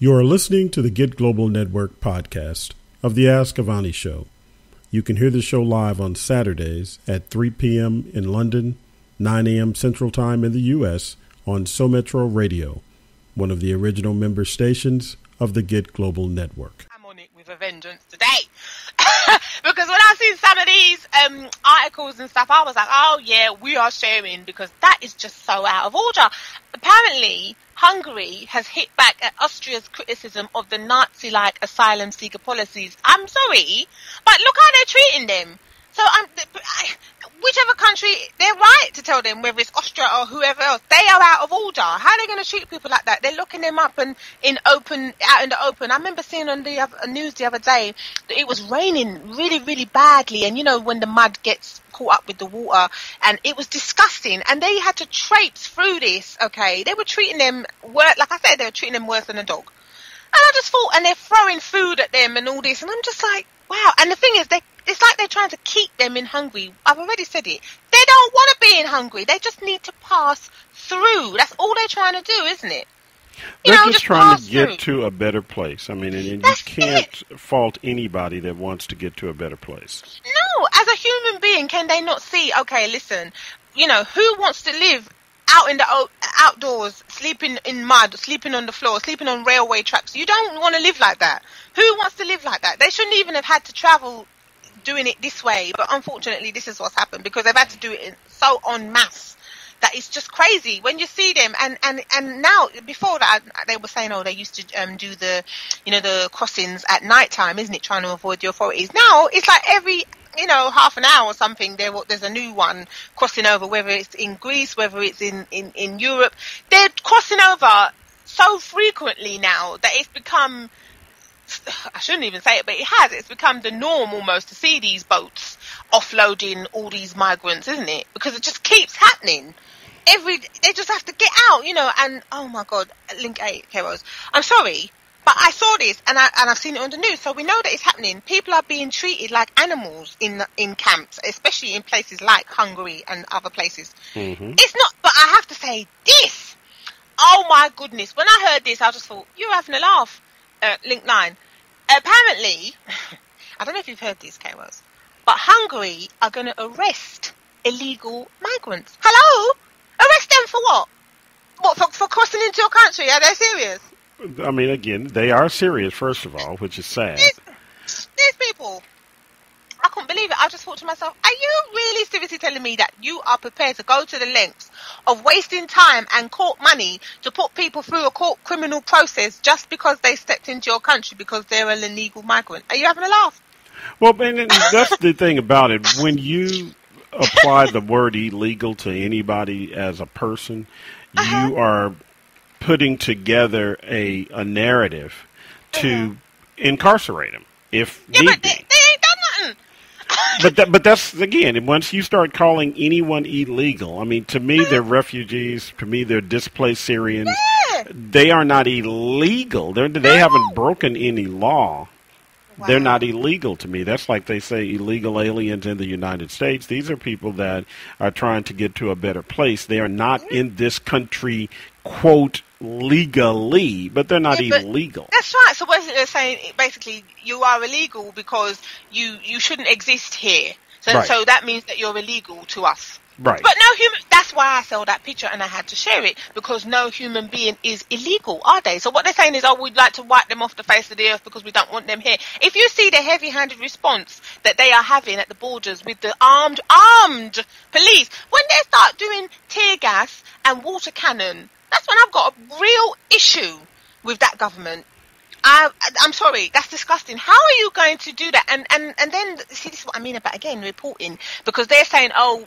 You are listening to the Get Global Network podcast of the Ask Avani Show. You can hear the show live on Saturdays at 3 p.m. in London, 9 a.m. Central Time in the U.S. on SoMetro Radio, one of the original member stations of the Get Global Network. I'm on it with a vengeance today. Because when I seen some of these articles and stuff, I was like, oh yeah, we are sharing because that is just so out of order. Apparently, Hungary has hit back at Austria's criticism of the Nazi-like asylum seeker policies. I'm sorry, but look how they're treating them. So whichever country, they're right to tell them, whether it's Austria or whoever else, they are out of order. How are they going to treat people like that? They're locking them up and out in the open. I remember seeing on the news the other day that it was raining really, really badly. And, you know, when the mud gets caught up with the water, and it was disgusting. And they had to traipse through this, okay? They were treating them worse. Like I said, they were treating them worse than a dog. And I just thought, and they're throwing food at them and all this. And I'm just like, wow. And the thing is, it's like they're trying to keep them in Hungary. I've already said it. They don't want to be in Hungary. They just need to pass through. That's all they're trying to do, isn't it? They're just trying to get to a better place. I mean, and you can't fault anybody that wants to get to a better place. No, as a human being, can they not see, okay, listen, you know, who wants to live out in the outdoors, sleeping in mud, sleeping on the floor, sleeping on railway tracks? You don't want to live like that. Who wants to live like that? They shouldn't even have had to travel doing it this way, but unfortunately this is what's happened because they've had to do it so en masse that it's just crazy when you see them. And now, before that, they were saying, oh, they used to do the crossings at night time, isn't it, trying to avoid the authorities. Now it's like every half an hour or something there's a new one crossing over, whether it's in Greece, whether it's in Europe. They're crossing over so frequently now that it's become, I shouldn't even say it, but it has. It's become the norm almost to see these boats offloading all these migrants, isn't it? Because it just keeps happening. They just have to get out, and oh my God, Link 8, Keros. I'm sorry, but I saw this and I've seen it on the news, so we know that it's happening. People are being treated like animals in camps, especially in places like Hungary and other places. Mm-hmm. It's not, but I have to say this. Oh my goodness. When I heard this, I just thought, you're having a laugh. Link 9. Apparently, I don't know if you've heard these, K-Wells, but Hungary are going to arrest illegal migrants. Hello? Arrest them for what? What, for crossing into your country? Are they serious? I mean, again, they are serious, first of all, which is sad. These people, I couldn't believe it. I just thought to myself, are you really seriously telling me that you are prepared to go to the lengths of wasting time and court money to put people through a court criminal process just because they stepped into your country because they're an illegal migrant? Are you having a laugh? Well, and that's the thing about it. When you apply the word illegal to anybody as a person, uh-huh, you are putting together a narrative to incarcerate them if need be. But that's, again, once you start calling anyone illegal, I mean, to me, they're refugees. To me, they're displaced Syrians. Yeah. They are not illegal. They haven't broken any law. Wow. They're not illegal to me. That's like they say illegal aliens in the United States. These are people that are trying to get to a better place. They are not in this country, quote, legally, but they're not illegal. That's right. So what they're saying, basically, you are illegal because you shouldn't exist here. So, right. So that means that you're illegal to us. Right. But no human, that's why I saw that picture and I had to share it, because no human being is illegal, are they? So what they're saying is, oh, we'd like to wipe them off the face of the earth because we don't want them here. If you see the heavy-handed response that they are having at the borders with the armed police, when they start doing tear gas and water cannon, that's when I've got a real issue with that government. I'm sorry, that's disgusting. How are you going to do that? And then, see, this is what I mean about, again, reporting. Because they're saying, oh,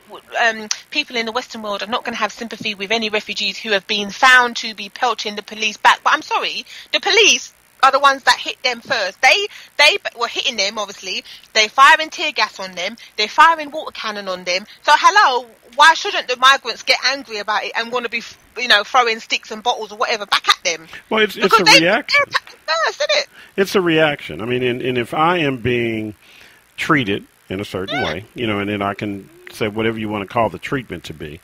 people in the Western world are not going to have sympathy with any refugees who have been found to be pelting the police back. But I'm sorry, the police are the ones that hit them first. They were hitting them, obviously. They're firing tear gas on them. They're firing water cannon on them. So, hello, why shouldn't the migrants get angry about it and want to be, throwing sticks and bottles or whatever back at them? Well, it's a reaction. First, isn't it? It's a reaction. I mean, and if I am being treated in a certain way, and then I can say whatever you want to call the treatment to be,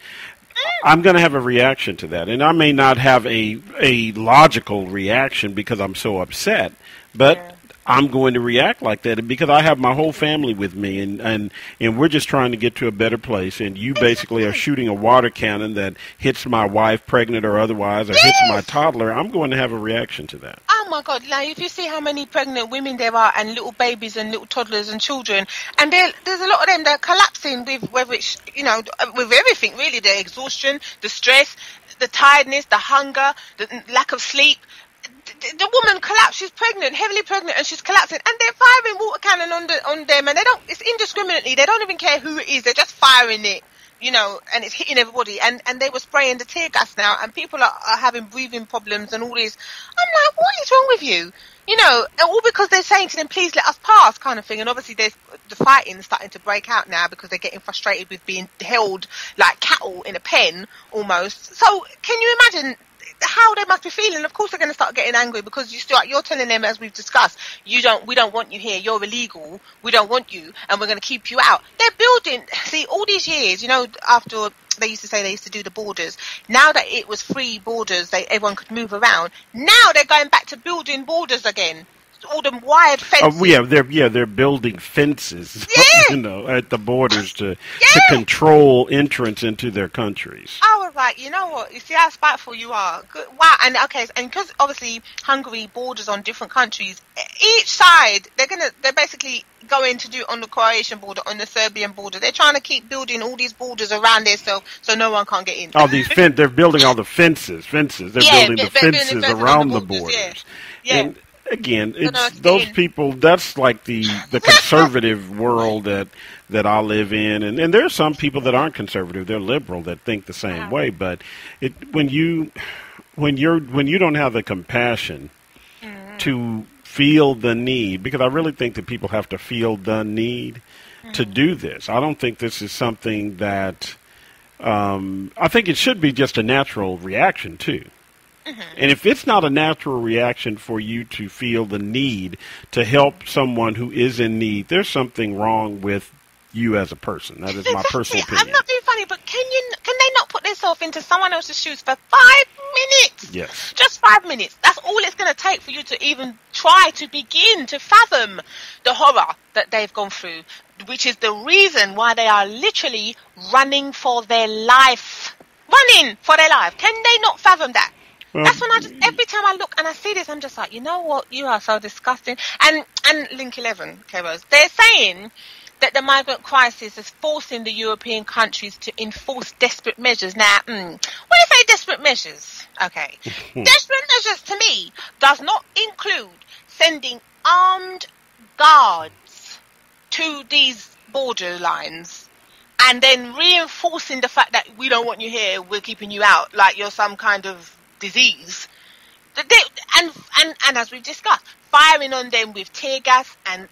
I'm going to have a reaction to that. And I may not have a logical reaction because I'm so upset, but yeah. I'm going to react like that because I have my whole family with me, and we're just trying to get to a better place, and you basically are shooting a water cannon that hits my wife, pregnant or otherwise, or yes. hits my toddler. I'm going to have a reaction to that. Oh, my God. Like, if you see how many pregnant women there are and little babies and little toddlers and children, and there's a lot of them that are collapsing with, whether it's, you know, with everything, really, the exhaustion, the stress, the tiredness, the hunger, the lack of sleep. The woman collapsed. She's pregnant, heavily pregnant, and she's collapsing. And they're firing water cannon on them, and they don't. It's indiscriminately. They don't even care who it is. They're just firing it, you know, and it's hitting everybody. And they were spraying the tear gas now, and people are having breathing problems and all this. I'm like, what is wrong with you? You know, all because they're saying to them, please let us pass, kind of thing. And obviously there's the fighting starting to break out now because they're getting frustrated with being held like cattle in a pen almost. So can you imagine how they must be feeling? Of course they're going to start getting angry because you're telling them, as we've discussed, we don't want you here, you're illegal, we don't want you, and we're going to keep you out. They're building, see, all these years, you know, after they used to say they used to do the borders, now that it was free borders, everyone could move around, now they're going back to building borders again. All them wired fences. Oh, they're building fences, yeah. You know, at the borders to control entrance into their countries. I was like, you know what? You see how spiteful you are. Good. Wow, and okay, and because obviously Hungary borders on different countries, each side they're basically going to do on the Croatian border, on the Serbian border. They're trying to keep building all these borders around themselves so no one can't get in. Oh, these they're building all the fences. They're building the fences around the borders. Yeah. And, again, it's those people. That's like the conservative world that I live in, and there are some people that aren't conservative; they're liberal that think the same way. But when you don't have the compassion to feel the need, because I really think that people have to feel the need to do this. I don't think this is something that I think it should be just a natural reaction too. And if it's not a natural reaction for you to feel the need to help someone who is in need, there's something wrong with you as a person. That is my personal opinion. I'm not being funny, but can they not put themselves into someone else's shoes for 5 minutes? Yes. Just 5 minutes. That's all it's going to take for you to even try to begin to fathom the horror that they've gone through, which is the reason why they are literally running for their life. Running for their life. Can they not fathom that? Well, that's when every time I look and I see this, I'm just like, you know what, you are so disgusting. And Link 11, K-Rose, they're saying that the migrant crisis is forcing the European countries to enforce desperate measures. Now, when I say desperate measures, okay, desperate measures to me does not include sending armed guards to these borderlines. And then reinforcing the fact that we don't want you here, we're keeping you out, like you're some kind of disease, and as we've discussed, firing on them with tear gas and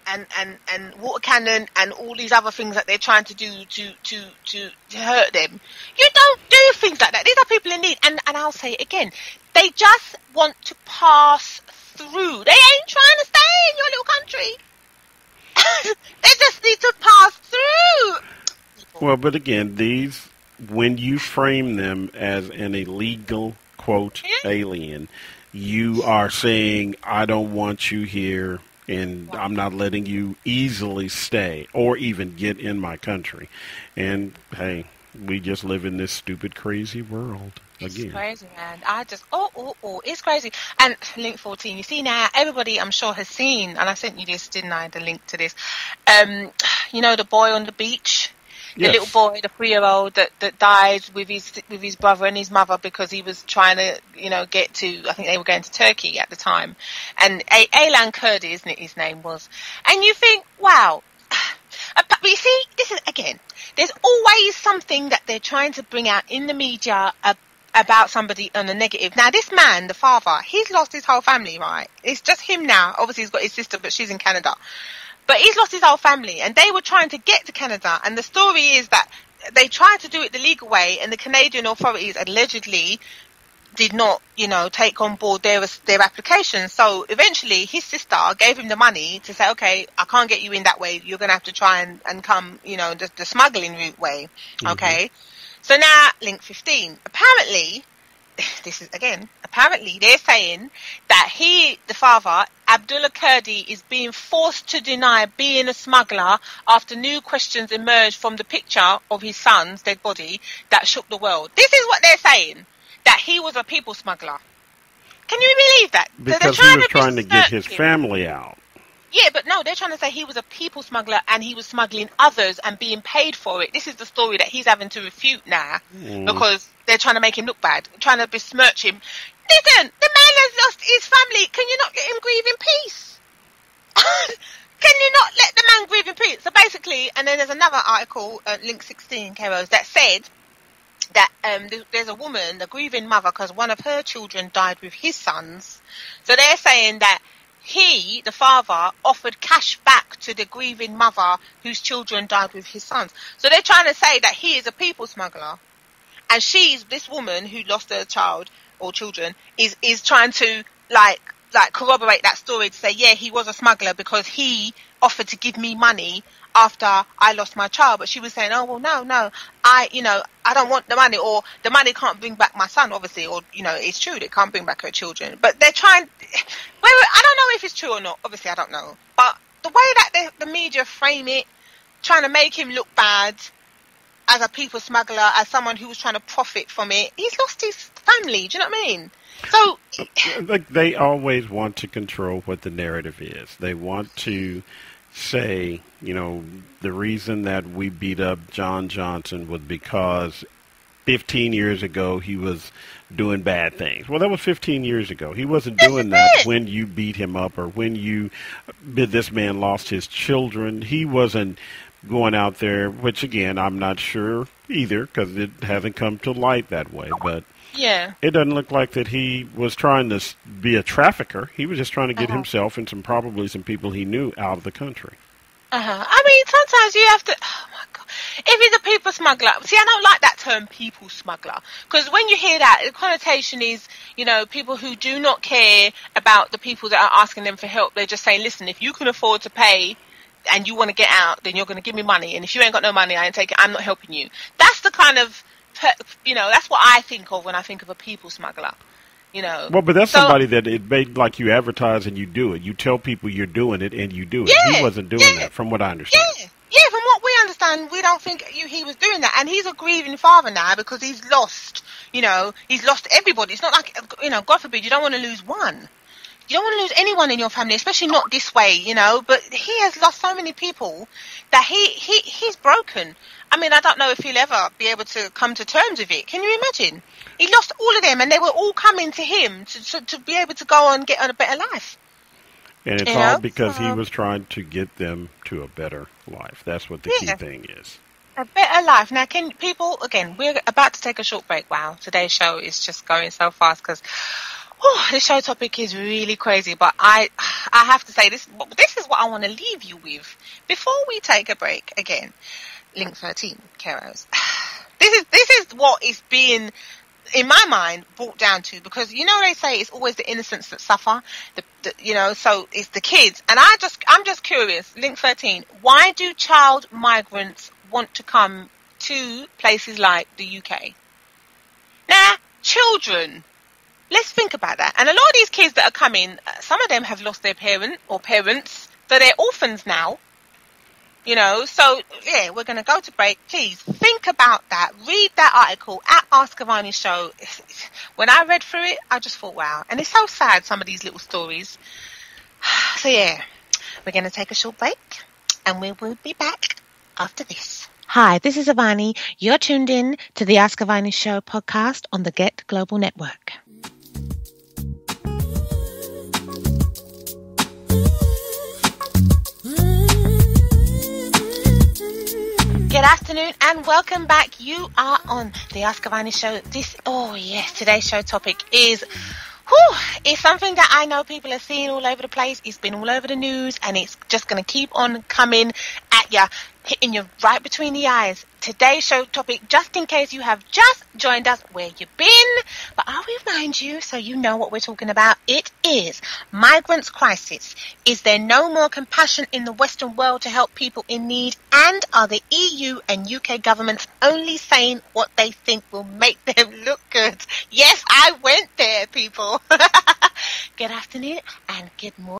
water cannon and all these other things that they're trying to do to hurt them. You don't do things like that. These are people in need, and I'll say it again, they just want to pass through. They ain't trying to stay in your little country. They just need to pass through. Well, but again, these, when you frame them as an illegal quote alien, you are saying, I don't want you here, and I'm not letting you easily stay or even get in my country. And hey, we just live in this stupid, crazy world again. It's crazy, man. I just it's crazy. And Link 14, you see now, everybody I'm sure has seen, and I sent you this, didn't I, the link to this, you know, the boy on the beach. The yes. little boy, the 3-year-old that died with his brother and his mother because he was trying to, you know, get to, I think they were going to Turkey at the time. And Aylan Kurdi, isn't it, his name was. And you think, wow. But you see, this is, again, there's always something that they're trying to bring out in the media about somebody on a negative. Now, this man, the father, he's lost his whole family, right? It's just him now. Obviously, he's got his sister, but she's in Canada. But he's lost his whole family, and they were trying to get to Canada. And the story is that they tried to do it the legal way, and the Canadian authorities allegedly did not, you know, take on board their application. So eventually his sister gave him the money to say, okay, I can't get you in that way. You're going to have to try and come, you know, the smuggling route way. Okay. So now link 15, apparently, this is again, apparently they're saying that he, the father, Abdullah Kurdi, is being forced to deny being a smuggler after new questions emerged from the picture of his son's dead body that shook the world. This is what they're saying, that he was a people smuggler. Can you believe that? Because he was trying to get his family out. Yeah, but no, they're trying to say he was a people smuggler and he was smuggling others and being paid for it. This is the story that he's having to refute now because they're trying to make him look bad, trying to besmirch him. Listen, the man has lost his family. Can you not let him grieve in peace? Can you not let the man grieve in peace? So basically, and then there's another article, Link 16, Keros, that said that there's a woman, a grieving mother, because one of her children died with his sons. So they're saying that he, the father, offered cash back to the grieving mother whose children died with his sons. So they're trying to say that he is a people smuggler. And she's, this woman who lost her child or children, is trying to like corroborate that story to say, yeah, he was a smuggler because he offered to give me money after I lost my child. But she was saying, oh, well, no, I don't want the money, or the money can't bring back my son, obviously, or, you know, it's true, they can't bring back her children. But they're trying, I don't know if it's true or not, obviously, I don't know. But the way that the media frame it, trying to make him look bad as a people smuggler, as someone who was trying to profit from it, he's lost his family, do you know what I mean? So they always want to control what the narrative is. They want to say, you know, the reason that we beat up John Johnson was because 15 years ago he was doing bad things. Well, that was 15 years ago. He wasn't doing that when you beat him up or when you this man lost his children. He wasn't going out there, which, again, I'm not sure either because it hasn't come to light that way, but yeah, it doesn't look like that he was trying to be a trafficker. He was just trying to get himself and probably some people he knew out of the country. I mean, sometimes you have to, oh my God, if he's a people smuggler, see, I don't like that term, people smuggler, because when you hear that, the connotation is, you know, people who do not care about the people that are asking them for help. They're just saying, listen, if you can afford to pay and you want to get out, then you're going to give me money. And if you ain't got no money, I ain't taking it. I'm not helping you. That's the kind of, you know, that's what I think of when I think of a people smuggler, you know. Well, but that's somebody that it made, like, you advertise and you do it. You tell people you're doing it and you do it. Yeah, he wasn't doing that, from what I understand. Yeah, from what we understand, we don't think he was doing that. And he's a grieving father now because he's lost, you know, he's lost everybody. It's not like, you know, God forbid, you don't want to lose one. You don't want to lose anyone in your family, especially not this way, you know. But he has lost so many people that he's broken. I mean, I don't know if he'll ever be able to come to terms with it. Can you imagine? He lost all of them, and they were all coming to him to be able to go and get on a better life. And it's all because he was trying to get them to a better life. That's what the key thing is. A better life. Now, can people, again, we're about to take a short break. Wow, today's show is just going so fast because... oh, this show topic is really crazy, but I have to say this is what I want to leave you with before we take a break. Again, Link 13, Keros. This is what is being, in my mind, brought down to, because, you know, they say it's always the innocents that suffer, you know, so it's the kids. And I'm just curious, Link 13, why do child migrants want to come to places like the UK? Now, children. Let's think about that. And a lot of these kids that are coming, some of them have lost their parent or parents, so they're orphans now. You know, so, yeah, we're going to go to break. Please think about that. Read that article at Ask Avani Show. When I read through it, I just thought, wow. And it's so sad, some of these little stories. So, yeah, we're going to take a short break, and we will be back after this. Hi, this is Avani. You're tuned in to the Ask Avani Show podcast on the Get Global Network. Good afternoon and welcome back. You are on the Ask Avani Show. Today's show topic is, it's something that I know people are seeing all over the place. It's been all over the news and it's just going to keep on coming at you, hitting you right between the eyes. today's show topic, just in case you have just joined us, where you've been, but I'll remind you so you know what we're talking about. It is Migrants Crisis. Is there no more compassion in the Western world to help people in need? And are the EU and UK governments only saying what they think will make them look good? Yes, I went there, people. Good afternoon and good morning.